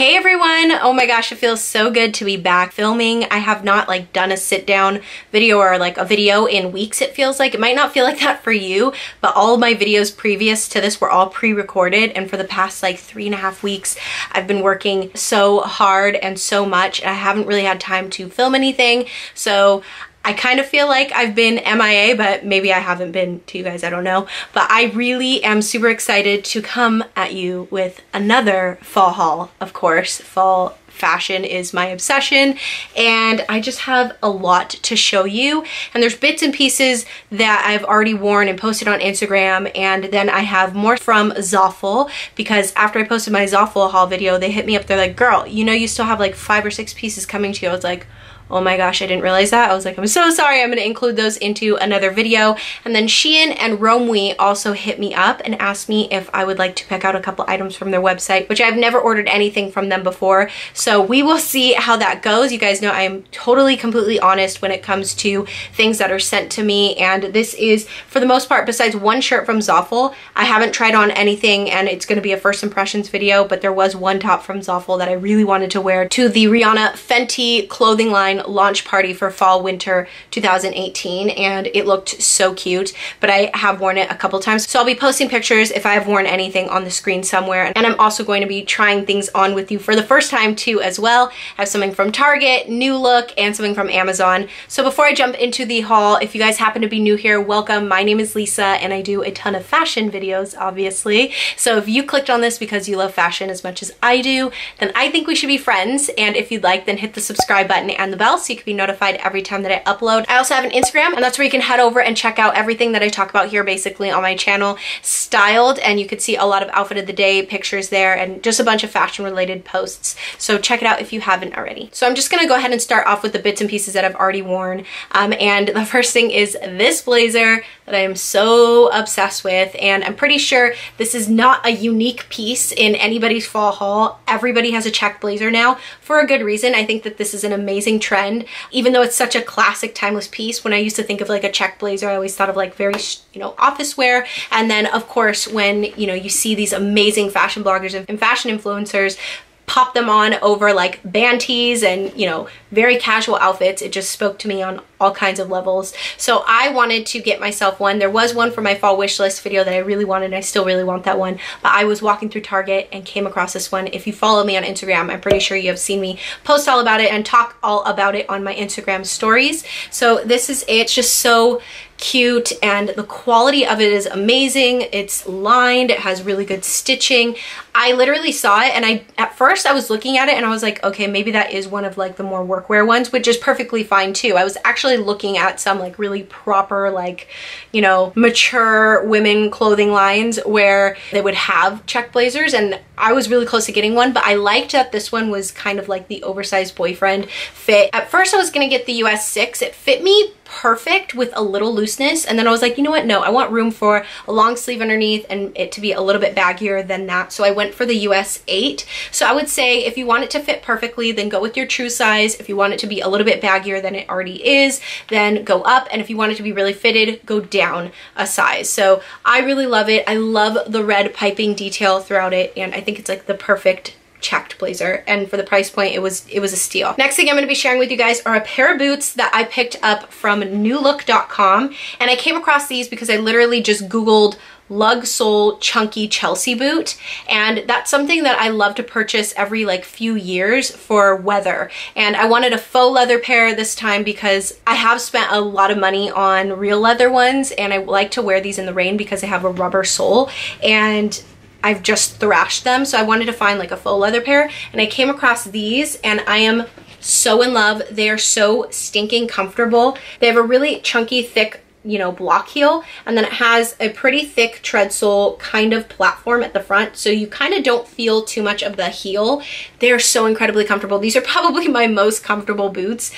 Hey everyone, oh my gosh, it feels so good to be back filming. I have not like done a sit down video or like a video in weeks. It feels like it might not feel like that for you, but all of my videos previous to this were all pre-recorded, and for the past like 3.5 weeks I've been working so hard and so much, and I haven't really had time to film anything. So I kind of feel like I've been MIA, but maybe I haven't been to you guys, I don't know. But I really am super excited to come at you with another fall haul, of course. Fall fashion is my obsession, and I just have a lot to show you. And there's bits and pieces that I've already worn and posted on Instagram, and then I have more from Zaful, because after I posted my Zaful haul video, they hit me up. They're like, girl, you know you still have like 5 or 6 pieces coming to you. I was like, oh my gosh, I didn't realize that. I was like, I'm so sorry, I'm gonna include those into another video. And then Shein and Romwe also hit me up and asked me if I would like to pick out a couple items from their website, which I've never ordered anything from them before. So we will see how that goes. You guys know I'm totally, completely honest when it comes to things that are sent to me. And this is, for the most part, besides one shirt from Zaful, I haven't tried on anything, and it's gonna be a first impressions video, but there was one top from Zaful that I really wanted to wear to the Rihanna Fenty clothing line launch party for fall winter 2018, and it looked so cute. But I have worn it a couple times, so I'll be posting pictures if I have worn anything on the screen somewhere. And I'm also going to be trying things on with you for the first time too as well. I have something from Target, New Look, and something from Amazon. So before I jump into the haul, if you guys happen to be new here, welcome. My name is Lisa, and I do a ton of fashion videos, obviously. So if you clicked on this because you love fashion as much as I do, then I think we should be friends. And if you'd like, then hit the subscribe button and the bell so you can be notified every time that I upload. I also have an Instagram, and that's where you can head over and check out everything that I talk about here basically on my channel, styled, and you could see a lot of outfit of the day pictures there and just a bunch of fashion related posts. So check it out if you haven't already. So I'm just gonna go ahead and start off with the bits and pieces that I've already worn. And the first thing is this blazer that I am so obsessed with, and I'm pretty sure this is not a unique piece in anybody's fall haul. Everybody has a check blazer now for a good reason. I think that this is an amazing trend, even though it's such a classic timeless piece. When I used to think of like a check blazer, I always thought of like very, you know, office wear. And then of course, when you know, you see these amazing fashion bloggers and fashion influencers pop them on over like band tees and, you know, very casual outfits, it just spoke to me on all kinds of levels. So I wanted to get myself one. There was one for my fall wish list video that I really wanted, and I still really want that one, but I was walking through Target and came across this one. If you follow me on Instagram, I'm pretty sure you have seen me post all about it and talk all about it on my Instagram stories. So this is it. It's just so cute, and the quality of it is amazing. It's lined, it has really good stitching. I literally saw it, and at first I was looking at it and I was like, okay, maybe that is one of like the more workwear ones, which is perfectly fine too. I was actually looking at some like really proper, like, you know, mature women clothing lines where they would have check blazers, and I was really close to getting one, but I liked that this one was kind of like the oversized boyfriend fit. At first I was gonna get the US 6. It fit me perfect with a little looseness, and then I was like, you know what, no, I want room for a long sleeve underneath and it to be a little bit baggier than that. So I went for the US 8. So I would say if you want it to fit perfectly, then go with your true size. If you want it to be a little bit baggier than it already is, then go up, and if you want it to be really fitted, go down a size. So I really love it. I love the red piping detail throughout it, and I think it's like the perfect checked blazer, and for the price point, it was a steal. Next thing I'm going to be sharing with you guys are a pair of boots that I picked up from newlook.com, and I came across these because I literally just Googled lug sole chunky Chelsea boot, and that's something that I love to purchase every like few years for weather. And I wanted a faux leather pair this time because I have spent a lot of money on real leather ones, and I like to wear these in the rain because they have a rubber sole, and I've just thrashed them. So I wanted to find like a faux leather pair, and I came across these, and I am so in love. They are so stinking comfortable. They have a really chunky, thick, you know, block heel, and then it has a pretty thick tread sole kind of platform at the front, so you kind of don't feel too much of the heel. They're so incredibly comfortable. These are probably my most comfortable boots,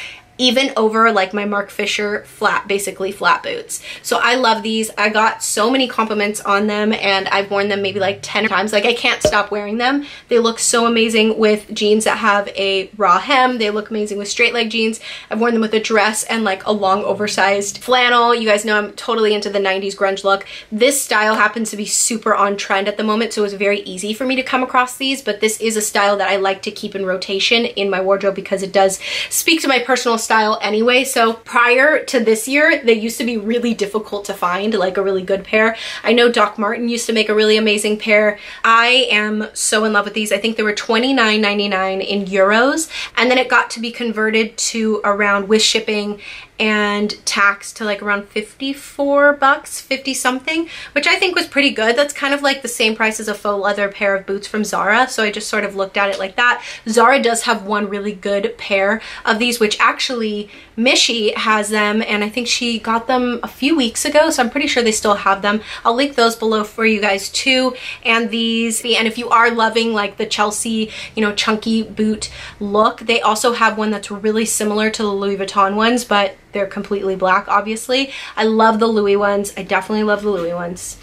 even over like my Marc Fisher basically flat boots. So I love these. I got so many compliments on them and I've worn them maybe like 10 times. Like I can't stop wearing them. They look so amazing with jeans that have a raw hem. They look amazing with straight leg jeans. I've worn them with a dress and like a long oversized flannel. You guys know I'm totally into the 90s grunge look. This style happens to be super on trend at the moment, so it's very easy for me to come across these, but this is a style that I like to keep in rotation in my wardrobe because it does speak to my personal style anyway. So prior to this year, they used to be really difficult to find, like a really good pair. I know Doc Marten used to make a really amazing pair. I am so in love with these. I think they were $29.99 in euros, and then it got to be converted to around, with shipping and tax, to like around 54 bucks, 50 something, which I think was pretty good. That's kind of like the same price as a faux leather pair of boots from Zara, so I just sort of looked at it like that. Zara does have one really good pair of these, which actually Mishi has them, and I think she got them a few weeks ago, so I'm pretty sure they still have them. I'll link those below for you guys too, and these. And if you are loving like the Chelsea, you know, chunky boot look, they also have one that's really similar to the Louis Vuitton ones, but they're completely black, obviously. I love the Louis ones. I definitely love the Louis ones.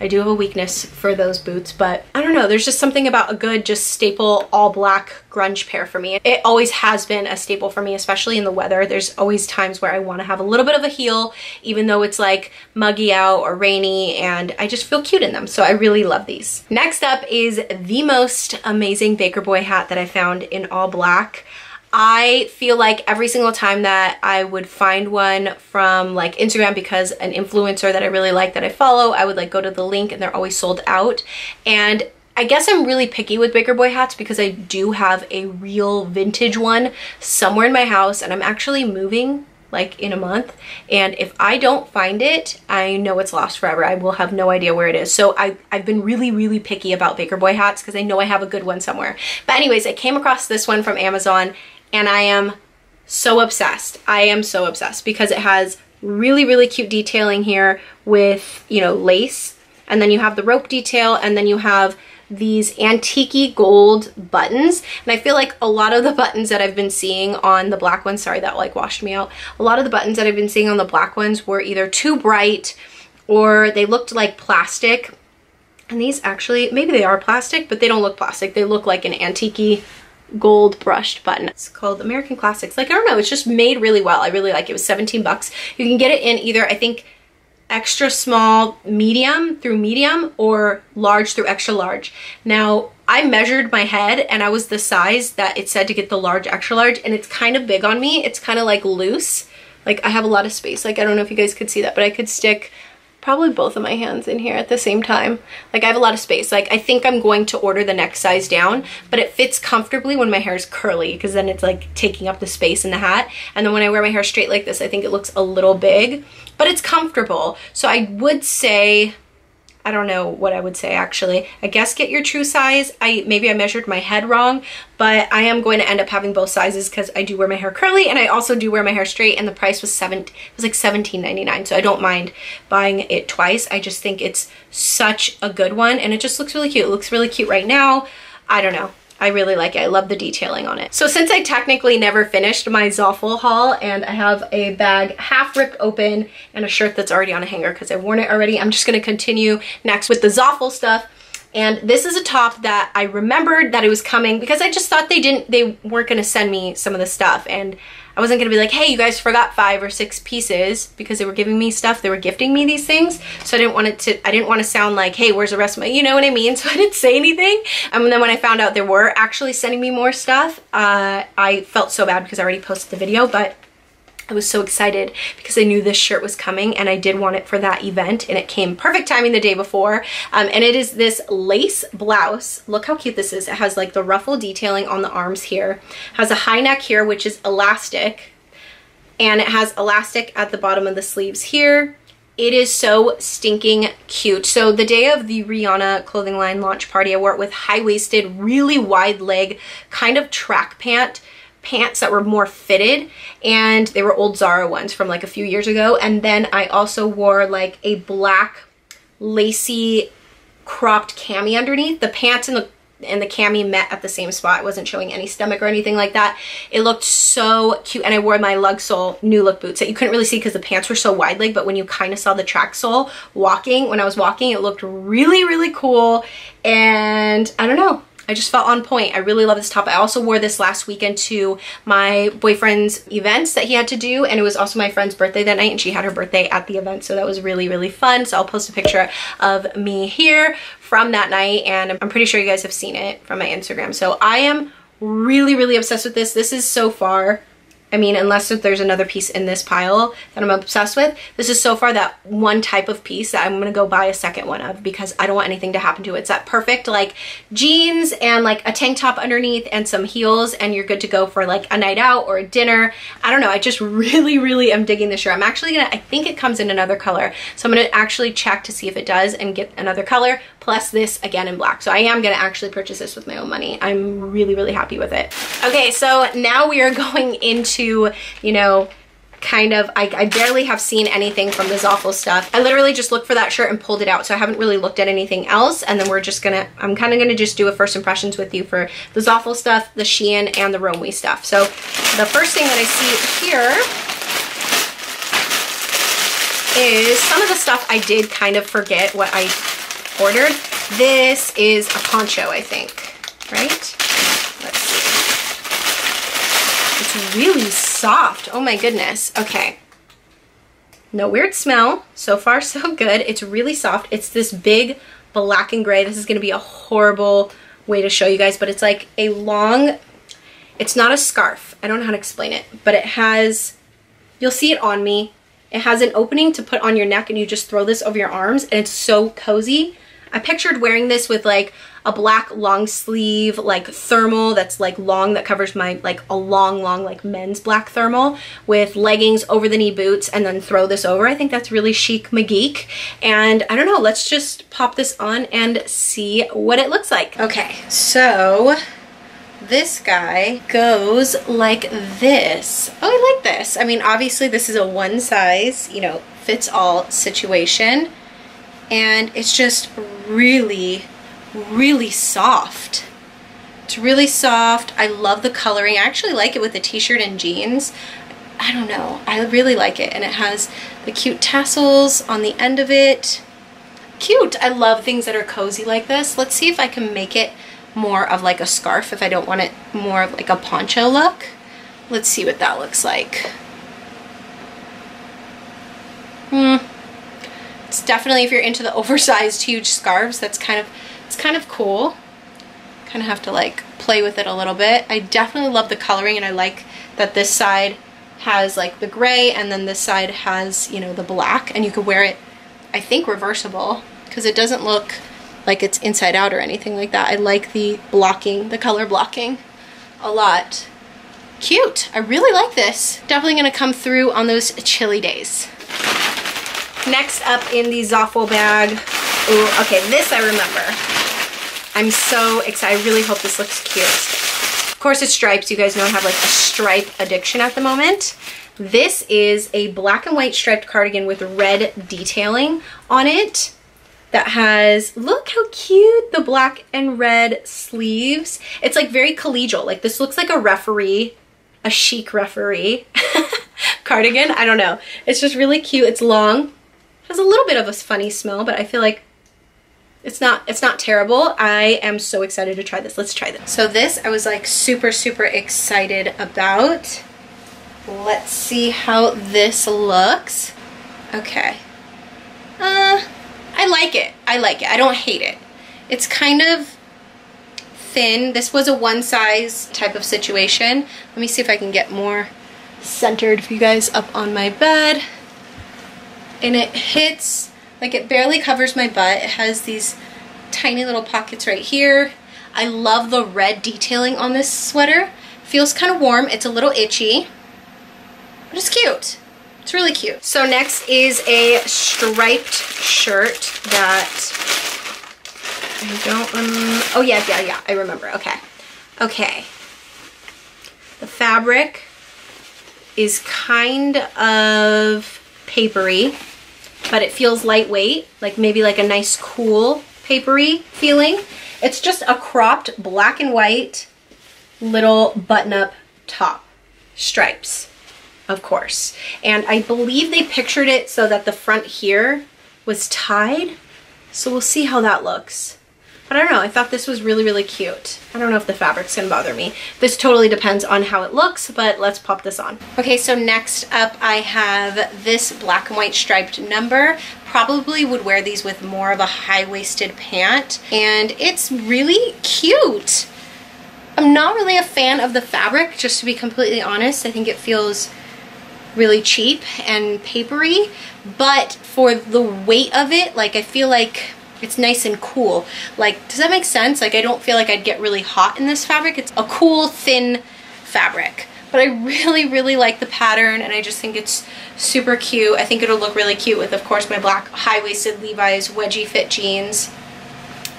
I do have a weakness for those boots, but I don't know. There's just something about a good, just staple, all black grunge pair for me. It always has been a staple for me, especially in the weather. There's always times where I want to have a little bit of a heel, even though it's like muggy out or rainy, and I just feel cute in them. So I really love these. Next up is the most amazing Baker Boy hat that I found in all black. I feel like every single time that I would find one from like Instagram, because an influencer that I really like that I follow, I would like go to the link and they're always sold out. And I guess I'm really picky with Baker Boy hats because I do have a real vintage one somewhere in my house, and I'm actually moving like in a month, and if I don't find it, I know it's lost forever. I will have no idea where it is. So I've been really, really picky about Baker Boy hats because I know I have a good one somewhere. But anyways, I came across this one from Amazon and I am so obsessed. I am so obsessed because it has really, really cute detailing here with, you know, lace, and then you have the rope detail, and then you have these antique gold buttons. And I feel like a lot of the buttons that I've been seeing on the black ones, sorry, that like washed me out. A lot of the buttons that I've been seeing on the black ones were either too bright or they looked like plastic. And these actually, maybe they are plastic, but they don't look plastic. They look like an antique gold brushed button. It's called American Classics. Like, I don't know, it's just made really well. I really like it. It was 17 bucks. You can get it in either, I think, extra small, medium through medium, or large through extra large. Now, I measured my head and I was the size that it said to get the large, extra large, and it's kind of big on me. It's kind of like loose. Like, I have a lot of space. Like, I don't know if you guys could see that, but I could stick probably both of my hands in here at the same time. Like, I have a lot of space. Like, I think I'm going to order the next size down, but it fits comfortably when my hair is curly because then it's like taking up the space in the hat. And then when I wear my hair straight like this, I think it looks a little big, but it's comfortable. So I would say, I don't know what I would say actually. I guess get your true size. Maybe I measured my head wrong, but I am going to end up having both sizes because I do wear my hair curly and I also do wear my hair straight, and the price was $17.99, so I don't mind buying it twice. I just think it's such a good one and it just looks really cute. It looks really cute right now. I don't know. I really like it. I love the detailing on it. So since I technically never finished my Zaful haul and I have a bag half ripped open and a shirt that's already on a hanger because I've worn it already, I'm just going to continue next with the Zaful stuff. And this is a top that I remembered that it was coming because I just thought they weren't going to send me some of the stuff, and I wasn't going to be like, hey, you guys forgot 5 or 6 pieces, because they were giving me stuff. They were gifting me these things. So I didn't want to sound like, hey, where's the rest of my, you know what I mean? So I didn't say anything. And then when I found out they were actually sending me more stuff, I felt so bad because I already posted the video, but I was so excited because I knew this shirt was coming and I did want it for that event, and it came perfect timing the day before. And it is this lace blouse. Look how cute this is. It has like the ruffle detailing on the arms here. It has a high neck here, which is elastic, and it has elastic at the bottom of the sleeves here. It is so stinking cute. So the day of the Rihanna clothing line launch party, I wore it with high-waisted, really wide leg, kind of track pants that were more fitted, and they were old Zara ones from like a few years ago. And then I also wore like a black lacy cropped cami underneath. The pants and the and the cami met at the same spot. It wasn't showing any stomach or anything like that. It looked so cute, and I wore my lug sole New Look boots that you couldn't really see because the pants were so wide leg, but when you kind of saw the track sole when I was walking, it looked really, really cool. And I don't know, I just felt on point. I really love this top. I also wore this last weekend to my boyfriend's events that he had to do, and it was also my friend's birthday that night, and she had her birthday at the event, so that was really, really fun. So I'll post a picture of me here from that night, and I'm pretty sure you guys have seen it from my Instagram. So I am really, really obsessed with this. This is so far, I mean, unless there's another piece in this pile that I'm obsessed with, this is so far that one type of piece that I'm going to go buy a second one of, because I don't want anything to happen to it. It's that perfect like jeans and like a tank top underneath and some heels, and you're good to go for like a night out or a dinner. I don't know, I just really, really am digging this shirt. I'm actually going to, I think it comes in another color, so I'm going to actually check to see if it does and get another color, plus this again in black. So I am going to actually purchase this with my own money. I'm really, really happy with it. Okay, so now we are going into, you know, kind of, I barely have seen anything from the Zaful stuff. I literally just looked for that shirt and pulled it out, so I haven't really looked at anything else. And then we're just gonna, I'm kind of gonna just do a first impressions with you for the Zaful stuff, the Shein, and the Romwe stuff. So the first thing that I see here is some of the stuff I did kind of forget what I ordered. This is a poncho, I think, right? It's really soft. Oh my goodness. Okay. No weird smell. So far, so good. It's really soft. It's this big black and gray. This is going to be a horrible way to show you guys, but it's like a long, it's not a scarf. I don't know how to explain it, but it has, you'll see it on me. It has an opening to put on your neck, and you just throw this over your arms, and it's so cozy. I pictured wearing this with like a black long sleeve, like thermal that's like long, that covers my, like a long, long, like men's black thermal with leggings, over the knee boots, and then throw this over. I think that's really chic, my geek. And I don't know, let's just pop this on and see what it looks like. Okay, so this guy goes like this. Oh, I like this. I mean, obviously this is a one size, you know, fits all situation. And it's just really, really soft. It's really soft. I love the coloring. I actually like it with a t-shirt and jeans. I don't know, I really like it. And it has the cute tassels on the end of it. Cute. I love things that are cozy like this. Let's see if I can make it more of like a scarf, if I don't want it more of like a poncho look. Let's see what that looks like. It's definitely, if you're into the oversized huge scarves, that's kind of, it's kind of cool. Kind of have to like play with it a little bit. I definitely love the coloring, and I like that this side has like the gray, and then this side has, you know, the black, and you could wear it, I think, reversible, because it doesn't look like it's inside out or anything like that. I like the blocking, the color blocking a lot. Cute. I really like this. Definitely gonna come through on those chilly days. Next up in the Zaful bag, ooh, okay, this I remember. I'm so excited. I really hope this looks cute. Of course, it's stripes. You guys know I have like a stripe addiction at the moment. This is a black and white striped cardigan with red detailing on it that has, look how cute, the black and red sleeves. It's like very collegial. Like this looks like a referee, a chic referee cardigan. I don't know. It's just really cute. It's long. Has a little bit of a funny smell, but I feel like it's not terrible. I am so excited to try this. Let's try this. So this I was like super, super excited about. Let's see how this looks. Okay. I like it. I like it. I don't hate it. It's kind of thin. This was a one size type of situation. Let me see if I can get more centered for you guys up on my bed. And it hits, like it barely covers my butt. It has these tiny little pockets right here. I love the red detailing on this sweater. Feels kind of warm. It's a little itchy, but it's cute. It's really cute. So next is a striped shirt that I don't remember. Oh yeah, yeah, yeah, I remember. Okay. Okay. The fabric is kind of papery, but it feels lightweight, like maybe like a nice cool papery feeling. It's just a cropped black and white little button-up top. Stripes, of course. And I believe they pictured it so that the front here was tied. So we'll see how that looks. But I don't know, I thought this was really, really cute. I don't know if the fabric's gonna bother me. This totally depends on how it looks, but let's pop this on. Okay, so next up I have this black and white striped number. Probably would wear these with more of a high-waisted pant, and it's really cute. I'm not really a fan of the fabric, just to be completely honest. I think it feels really cheap and papery, but for the weight of it, like, I feel like it's nice and cool. Like, does that make sense? Like, I don't feel like I'd get really hot in this fabric. It's a cool, thin fabric. But I really, really like the pattern, and I just think it's super cute. I think it'll look really cute with, of course, my black high-waisted Levi's wedgie fit jeans.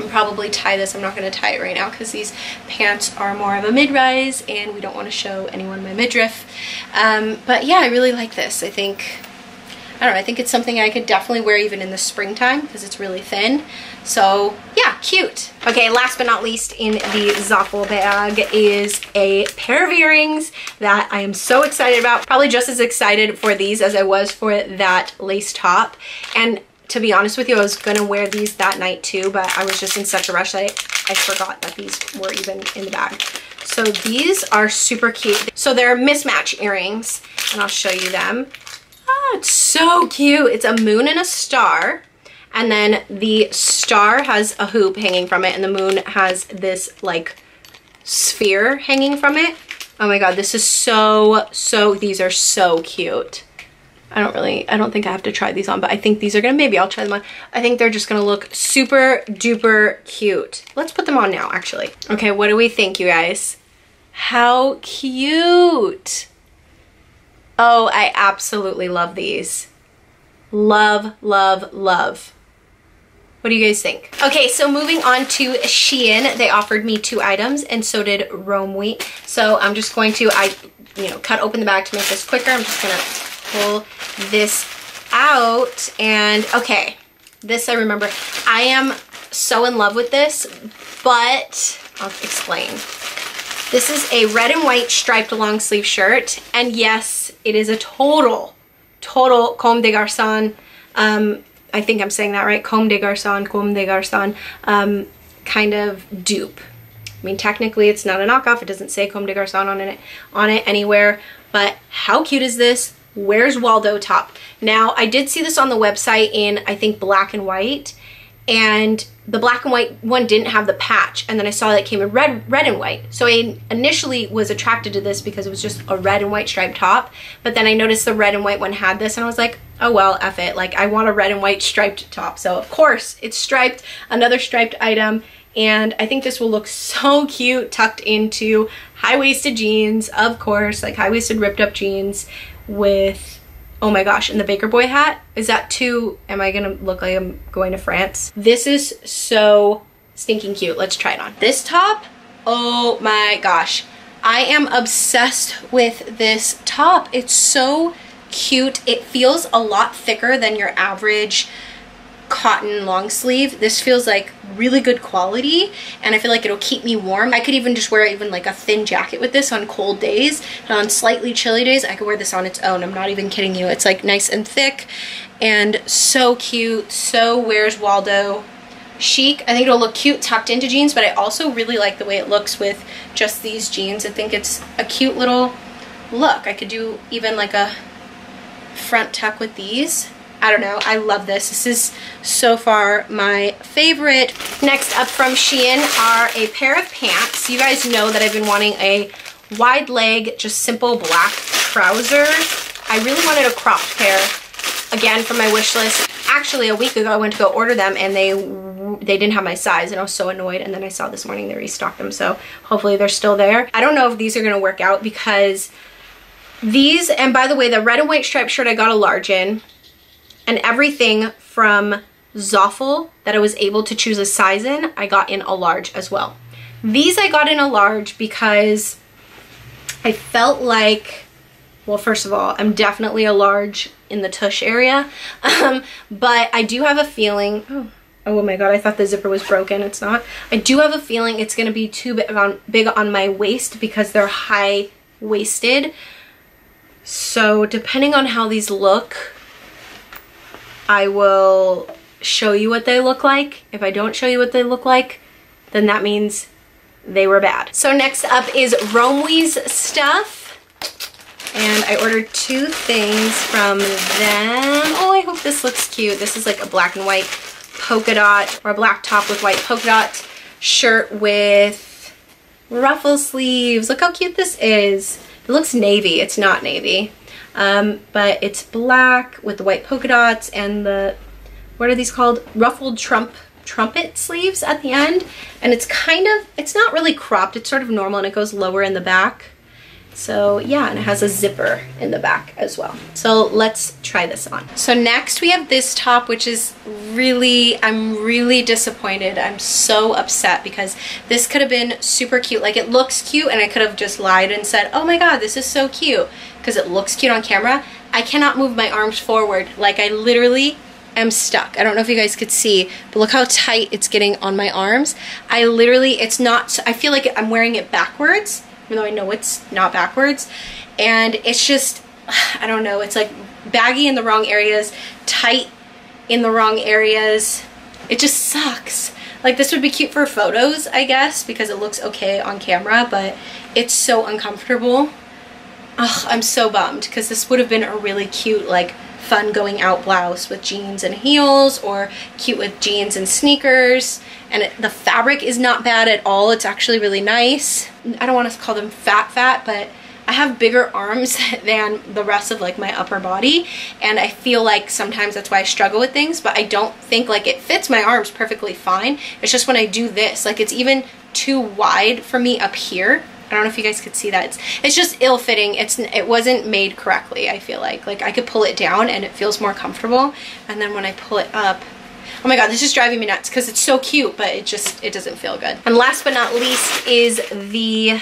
I'll probably tie this. I'm not going to tie it right now because these pants are more of a mid-rise, and we don't want to show anyone my midriff. But yeah, I really like this. I think... I don't know, I think it's something I could definitely wear even in the springtime because it's really thin. So yeah, cute. Okay, last but not least in the Zaful bag is a pair of earrings that I am so excited about. Probably just as excited for these as I was for that lace top. And to be honest with you, I was gonna wear these that night too, but I was just in such a rush that I forgot that these were even in the bag. So these are super cute. So they're mismatch earrings, and I'll show you them. Oh, it's so cute. It's a moon and a star, and then the star has a hoop hanging from it, and the moon has this like sphere hanging from it. Oh my god, this is so these are so cute. I don't think I have to try these on, but I think these are gonna, maybe I'll try them on. I think they're just gonna look super duper cute. Let's put them on now, actually. Okay, what do we think, you guys? How cute. Oh, I absolutely love these. Love, love, love. What do you guys think? Okay, so moving on to Shein. They offered me 2 items, and so did Romwe. So I'm just going to, cut open the bag to make this quicker. I'm just gonna pull this out, and okay, this I remember. I am so in love with this, but I'll explain. This is a red and white striped long sleeve shirt, and yes, it is a total Comme des Garçons. I think I'm saying that right, Comme des Garçons, kind of dupe. I mean, technically it's not a knockoff, it doesn't say Comme des Garçons on it anywhere, but how cute is this? Where's Waldo top? Now, I did see this on the website in, I think, black and white, and the black and white one didn't have the patch, and then I saw that it came in red and white. So I initially was attracted to this because it was just a red and white striped top, but then I noticed the red and white one had this, and I was like, oh well, F it. Like, I want a red and white striped top, so of course it's striped, another striped item, and I think this will look so cute tucked into high-waisted jeans, of course, like high-waisted ripped-up jeans with... Oh my gosh, and the Baker Boy hat? Is that too, am I gonna look like I'm going to France? This is so stinking cute. Let's try it on. This top, oh my gosh. I am obsessed with this top. It's so cute. It feels a lot thicker than your average cotton long sleeve. This feels like really good quality, and I feel like it'll keep me warm. I could even just wear even like a thin jacket with this on cold days, and on slightly chilly days I could wear this on its own. I'm not even kidding you. It's like nice and thick and so cute. So where's Waldo chic. I think it'll look cute tucked into jeans, but I also really like the way it looks with just these jeans. I think it's a cute little look. I could do even like a front tuck with these. I don't know, I love this. This is so far my favorite. Next up from Shein are a pair of pants. You guys know that I've been wanting a wide leg, just simple black trouser. I really wanted a cropped pair, again, from my wish list. Actually, a week ago I went to go order them, and they didn't have my size, and I was so annoyed, and then I saw this morning they restocked them, so hopefully they're still there. I don't know if these are gonna work out because these, and by the way, the red and white striped shirt I got a large in, and everything from Zaful that I was able to choose a size in, I got in a large as well. These I got in a large because I felt like, well, first of all, I'm definitely a large in the tush area, but I do have a feeling, oh, Oh my god, I thought the zipper was broken. It's not. I do have a feeling it's going to be too big on my waist because they're high-waisted. So depending on how these look, I will show you what they look like. If I don't show you what they look like, then that means they were bad. So next up is Romwe's stuff. And I ordered two things from them. Oh, I hope this looks cute. This is like a black and white polka dot, or a black top with white polka dot shirt with ruffle sleeves. Look how cute this is. It looks navy. It's not navy, but it's black with the white polka dots and the, what are these called? Ruffled trumpet sleeves at the end. And it's kind of, it's not really cropped. It's sort of normal and it goes lower in the back. So yeah, and it has a zipper in the back as well. So let's try this on. So next we have this top, which is really, I'm really disappointed. I'm so upset because this could have been super cute. Like, it looks cute and I could have just lied and said, oh my god, this is so cute, because it looks cute on camera. I cannot move my arms forward. Like, I literally am stuck. I don't know if you guys could see, but look how tight it's getting on my arms. I literally, it's not, I feel like I'm wearing it backwards, even though I know it's not backwards. And it's just, I don't know, it's like baggy in the wrong areas, tight in the wrong areas. It just sucks. Like, this would be cute for photos, I guess, because it looks okay on camera, but it's so uncomfortable. Ugh, I'm so bummed, because this would have been a really cute, like, fun going out blouse with jeans and heels, or cute with jeans and sneakers. And it, the fabric is not bad at all. It's actually really nice. I don't want to call them fat, but I have bigger arms than the rest of like my upper body, and I feel like sometimes that's why I struggle with things. But I don't think like it fits my arms perfectly fine. It's just when I do this, like, it's even too wide for me up here. I don't know if you guys could see that. It's just ill-fitting. It wasn't made correctly, I feel like. Like, I could pull it down and it feels more comfortable, and then when I pull it up, oh my god, this is driving me nuts because it's so cute, but it just, it doesn't feel good. And last but not least is the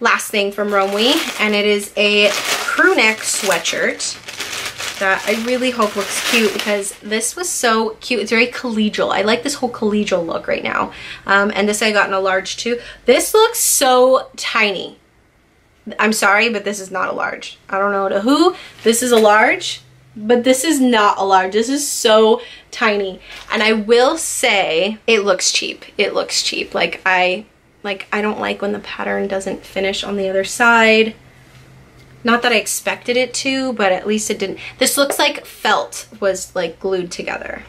last thing from Romwe, and it is a crew neck sweatshirt that I really hope looks cute, because this was so cute. It's very collegial. I like this whole collegial look right now. And this I got in a large too. This looks so tiny. I'm sorry, but this is not a large. I don't know to who this is a large, but this is not a large. This is so tiny. And I will say it looks cheap. It looks cheap. Like, I don't like when the pattern doesn't finish on the other side. Not that I expected it to, but at least it didn't. This looks like felt was like glued together.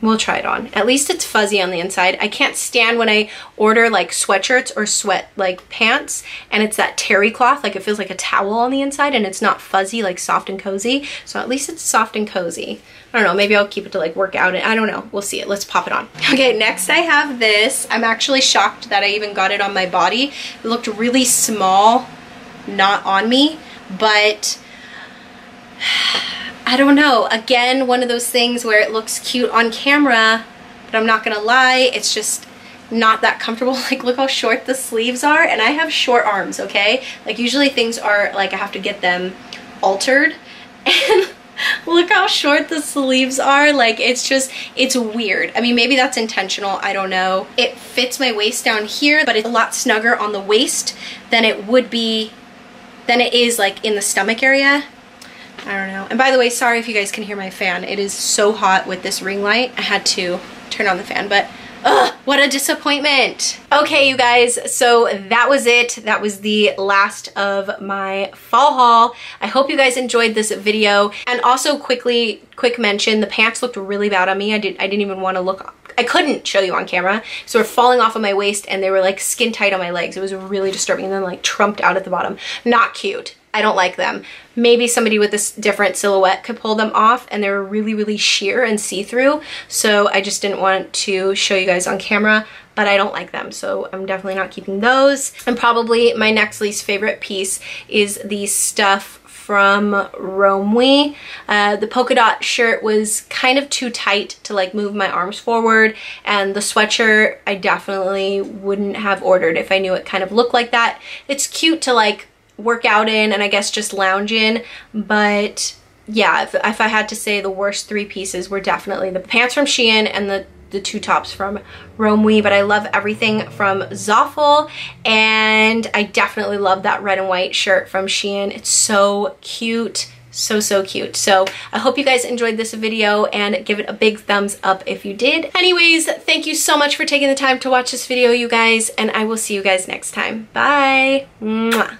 We'll try it on. At least it's fuzzy on the inside. I can't stand when I order like sweatshirts or sweat like pants and it's that terry cloth, like it feels like a towel on the inside and it's not fuzzy, like soft and cozy. So at least it's soft and cozy. I don't know, maybe I'll keep it to like work out. I don't know, we'll see it. Let's pop it on. Okay, next I have this. I'm actually shocked that I even got it on my body. It looked really small, not on me, but I don't know. Again, one of those things where it looks cute on camera, but I'm not gonna lie, it's just not that comfortable. Like, look how short the sleeves are, and I have short arms, okay? Like, usually things are like I have to get them altered, and look how short the sleeves are. Like, it's just, it's weird. I mean, maybe that's intentional, I don't know. It fits my waist down here, but it's a lot snugger on the waist than it would be, than it is like in the stomach area. I don't know. And by the way, sorry if you guys can hear my fan. It is so hot with this ring light. I had to turn on the fan, but ugh, what a disappointment. Okay, you guys, so that was it. That was the last of my fall haul. I hope you guys enjoyed this video. And also quick mention, the pants looked really bad on me. I didn't even want to look, I couldn't show you on camera. So we're falling off of my waist and they were like skin tight on my legs. It was really disturbing, and then like trumped out at the bottom. Not cute. I don't like them. Maybe somebody with this different silhouette could pull them off, and they were really, really sheer and see-through. So I just didn't want to show you guys on camera, but I don't like them. So I'm definitely not keeping those. And probably my next least favorite piece is the stuff from Romwe. The polka dot shirt was kind of too tight to like move my arms forward, and the sweatshirt I definitely wouldn't have ordered if I knew it kind of looked like that. It's cute to like work out in and I guess just lounge in, but yeah, if I had to say the worst three pieces were definitely the pants from Shein and the two tops from Romwe, but I love everything from Zaful, and I definitely love that red and white shirt from Shein. It's so cute. So cute. So I hope you guys enjoyed this video, and give it a big thumbs up if you did. Anyways, thank you so much for taking the time to watch this video, you guys, and I will see you guys next time. Bye. Mwah.